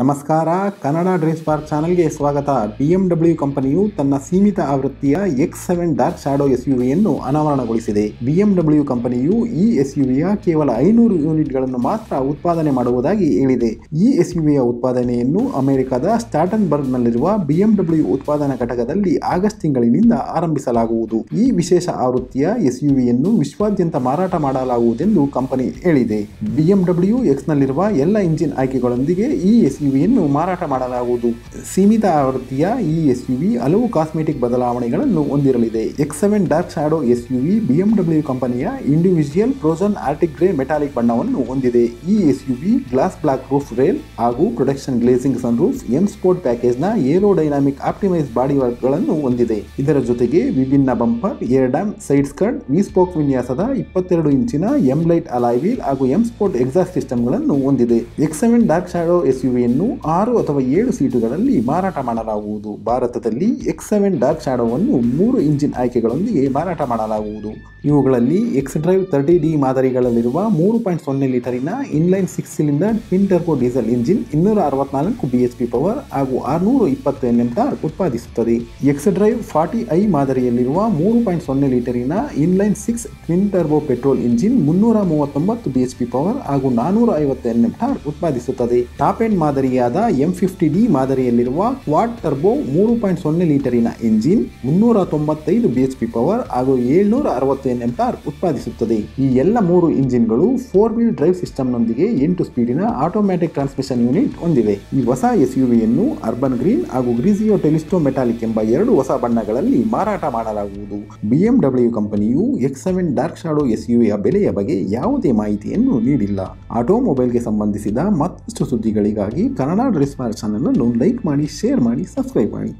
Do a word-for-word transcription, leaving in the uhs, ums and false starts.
ನಮಸ್ಕಾರ Kannada drive spark ಚಾನೆಲ್ಗೆ ಸ್ವಾಗತ. ಬಿ ಎಂ ಡಬ್ಲ್ಯೂ ಕಂಪನಿಯು ತನ್ನ ಸೀಮಿತ ಆವೃತ್ತಿಯ ಎಕ್ಸ್ ಸೆವೆನ್ ಡಾರ್ಕ್ ಶಾಡೋ ಎಸ್ಯುವಿಯನ್ನು ಅನಾವರಣಗೊಳಿಸಿದೆ. ಬಿ ಎಂ ಡಬ್ಲ್ಯೂ ಕಂಪನಿಯು ಈ ಎಸ್ಯುವಿಯ ಕೇವಲ ಐನೂರು ಯೂನಿಟ್ಗಳನ್ನು ಮಾತ್ರ ಉತ್ಪಾದನೆ ಮಾಡುವುದಾಗಿ ಹೇಳಿದೆ. ಈ ಎಸ್ಯುವಿಯ ಉತ್ಪಾದನೆಯನ್ನು ಅಮೆರಿಕದ ಸ್ಟಾಟನ್ಬರ್ಗ್ನಲ್ಲಿರುವ ಬಿ ಎಂ ಡಬ್ಲ್ಯೂ ಉತ್ಪಾದನಾ ಘಟಕದಲ್ಲಿ ಆಗಸ್ಟ್ ತಿಂಗಳಿನಿಂದ ಆರಂಭಿಸಲಾಗುವುದು. ಈ ವಿಶೇಷ ಆವೃತ್ತಿಯ ಎಸ್ಯುವಿಯನ್ನು ವಿಶ್ವಾದ್ಯಂತ ಮಾರಾಟ ಮಾಡಲಾಗುವುದೆಂದು ಕಂಪನಿ ಹೇಳಿದೆ. ಬಿ ಎಂ ಡಬ್ಲ್ಯೂ ಎಕ್ಸ್ನಲ್ಲಿರುವ ಎಲ್ಲ ಇಂಜಿನ್ ಆಯ್ಕೆಗಳೊಂದಿಗೆ ಈ ಎಸ್ ಯನ್ನು ಮಾರಾಟ ಮಾಡಲಾಗುವುದು. ಸೀಮಿತ ಆವೃತ್ತಿಯ ಈ ಎಸ್ಯುವಿ ಹಲವು ಕಾಸ್ಮೆಟಿಕ್ ಬದಲಾವಣೆಗಳನ್ನು ಹೊಂದಿರಲಿದೆ. X seven dark shadow SUV B M W ಕಂಪನಿಯ individual frozen arctic grey metallic ಬಣ್ಣವನ್ನು ಹೊಂದಿದೆ. ಈ SUV glass black roof rail ಹಾಗೂ protection glazing sun roof, M sport package ನ aero dynamic optimise body work ಗಳನ್ನು ಹೊಂದಿದೆ. ಇದರ ಜೊತೆಗೆ ವಿಭಿನ್ನ bumper, air dam, side skirt, V spoke ವಿನ್ಯಾಸದ ಇಪ್ಪತ್ತೆರಡು ಇಂಚಿನ ಎಂ ಲೈಟ್ ಅಲಾಯ್ ವೀಲ್ ಹಾಗೂ ಎಂ ಸ್ಪೋರ್ಟ್ ಎಕ್ಸಾಸ್ಟ್ ಸಿಸ್ಟಮ್ ಗಳನ್ನು ಹೊಂದಿದೆ. X seven dark shadow SUV ಆರು ಅಥವಾ ಏಳು ಸೀಟುಗಳಲ್ಲಿ ಮಾರಾಟ ಮಾಡಲಾಗುವುದು. ಭಾರತದಲ್ಲಿ ಎಕ್ಸ್ ಸೆವೆನ್ ಡಾರ್ಕ್ ಶಾಡೋವನ್ನು ಮೂರು ಇಂಜಿನ್ ಆಯ್ಕೆಗಳೊಂದಿಗೆ ಮಾರಾಟ ಮಾಡಲಾಗುವುದು. ಇವುಗಳಲ್ಲಿ ಎಕ್ಸ್ ಡ್ರೈವ್ ತರ್ಟಿ ಡಿ ಮಾದರಿಗಳಲ್ಲಿರುವ ಮೂರು ಪಾಯಿಂಟ್ ಸೊನ್ನೆ ಲೀಟರಿನ inline six cylinder twin turbo diesel engine ಇನ್ನೂರ ಅರವತ್ನಾಲ್ಕು ಬಿಎಚ್ಪಿ ಪವರ್ ಹಾಗೂ ಆರುನೂರ ಇಪ್ಪತ್ತು ಎನ್ ಎಂ ಟಾರ್ಕ್ ಉತ್ಪಾದಿಸುತ್ತದೆ. ಎಕ್ಸ್ ಡ್ರೈವ್ ಫಾರ್ಟಿ ಐ ಮಾದರಿಯಲ್ಲಿರುವ ಮೂರು ಪಾಯಿಂಟ್ ಸೊನ್ನೆ ಲೀಟರಿನ inline six twin turbo petrol engine ಮುನ್ನೂರ ಮೂವತ್ತೊಂಬತ್ತು ಬಿಎಚ್ಪಿ ಪವರ್ ಹಾಗೂ ನಾನೂರ ಐವತ್ತು ಎನ್ ಎಂ ಟಾರ್ಕ್ ಉತ್ಪಾದಿಸುತ್ತದೆ. ಟಾಪ್ ಎಂಡ್ ಮಾದರಿಯಾದ ಎಂ ಫಿಫ್ಟಿ ಡಿ ಮಾದರಿಯಲ್ಲಿರುವ ಕ್ವಾಡ್ ಟರ್ಬೋ ಮೂರು ಪಾಯಿಂಟ್ ಸೊನ್ನೆ ಲೀಟರಿನ ಎಂಜಿನ್ ಮುನ್ನೂರ ತೊಂಬತ್ತೈದು ಬಿಎಚ್ಪಿ ಪವರ್ ಹಾಗೂ ಏಳ್ನೂರ ಅರವತ್ತು ಎನ್ ಎಂ ಟಾರ್ಕ್ ಉತ್ಪಾದಿಸುತ್ತದೆ. ಈ ಎಲ್ಲ ಮೂರು ಇಂಜಿನ್ಗಳು ಫೋರ್ ವೀಲ್ ಡ್ರೈವ್ ಸಿಸ್ಟಮ್ನೊಂದಿಗೆ ಎಂಟು ಸ್ಪೀಡಿನ ಆಟೋಮ್ಯಾಟಿಕ್ ಟ್ರಾನ್ಸ್ಮಿಷನ್ ಯೂನಿಟ್ ಹೊಂದಿವೆ. ಈ ಹೊಸ ಎಸ್ಯುವಿಯನ್ನು ಅರ್ಬನ್ ಗ್ರೀನ್ ಹಾಗೂ ಗ್ರೀಸಿಯೋ ಟೆಲಿಸ್ಟೋ ಮೆಟಾಲಿಕ್ ಎಂಬ ಎರಡು ಹೊಸ ಬಣ್ಣಗಳಲ್ಲಿ ಮಾರಾಟ ಮಾಡಲಾಗುವುದು. ಬಿ ಎಂ ಡಬ್ಲ್ಯೂ ಕಂಪನಿಯು ಎಕ್ಸ್ ಸೆವೆನ್ ಡಾರ್ಕ್ ಶಾಡೋ ಎಸ್ಯುವಿಯ ಬೆಲೆಯ ಬಗ್ಗೆ ಯಾವುದೇ ಮಾಹಿತಿಯನ್ನು ನೀಡಿಲ್ಲ. ಆಟೋಮೊಬೈಲ್ಗೆ ಸಂಬಂಧಿಸಿದ ಮತ್ತಷ್ಟು ಸುದ್ದಿಗಳಿಗಾಗಿ ಕನ್ನಡ ಡ್ರೈವ್ ಸ್ಪಾರ್ಕ್ ಚಾನಲ್ ಅನ್ನು ಲೈಕ್ ಮಾಡಿ, ಶೇರ್ ಮಾಡಿ, ಸಬ್ಸ್ಕ್ರೈಬ್ ಮಾಡಿ.